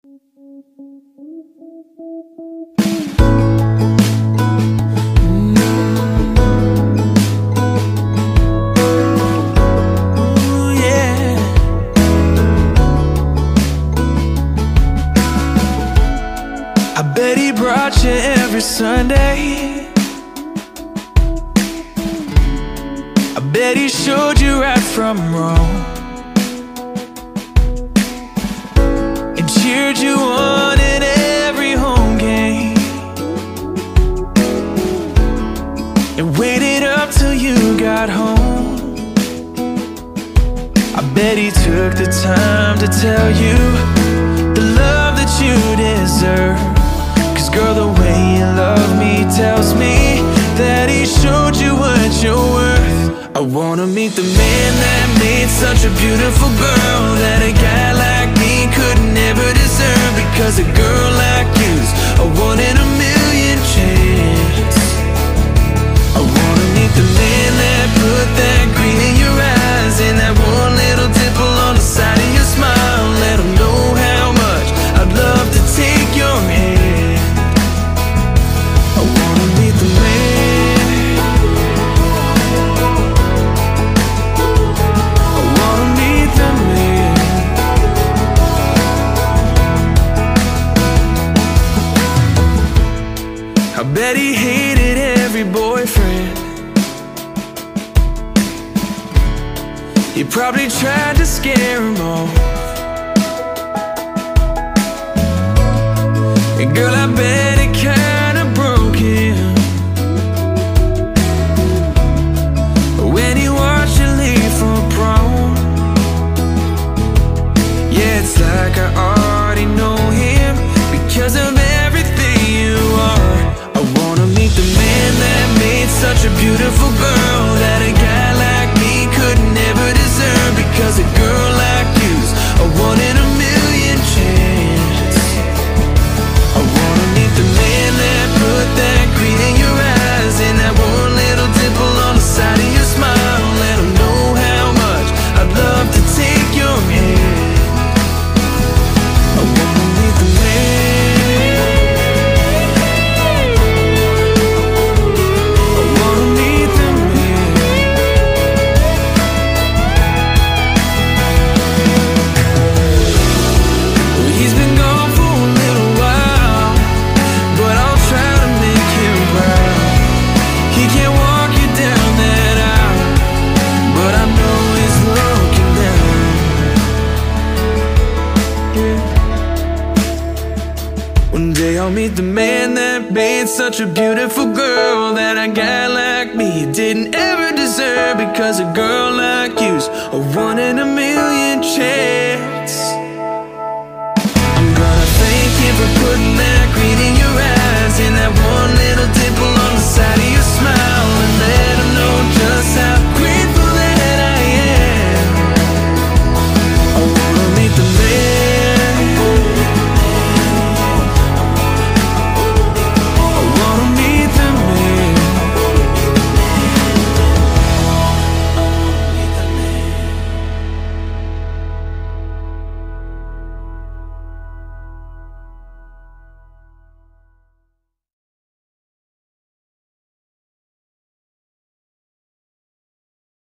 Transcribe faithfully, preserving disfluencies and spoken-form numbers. I bet he brought you every Sunday. I bet he showed you right from wrong and cheered you on in every home game and waited up till you got home. I bet he took the time to tell you the love that you deserve. Girl, the way you love me tells me that he showed you what you're worth. I wanna meet the man that made such a beautiful girl that a guy like me could never deserve. Because a girl like you's a one in a million chance. I wanna meet the man that put that green in your eyes and that one little dimple on the side of your smile. Let him know how much I'd love to take your hand. I bet he hated every boyfriend. He probably tried to scare him off. And girl, I bet it kinda broke him when he watched you leave for prom. Yeah, it's like I already know him because of such a beautiful girl that a guy like me could never deserve. Because a girl like you's a one in a million chance. I wanna meet the man that put that green in your eyes and that one little dimple on the side of your smile. Let him know how much I'd love to take your hand. I wanna meet the man. I'll meet the man that made such a beautiful girl that a guy like me didn't ever deserve. Because a girl like you's a one in a million chance.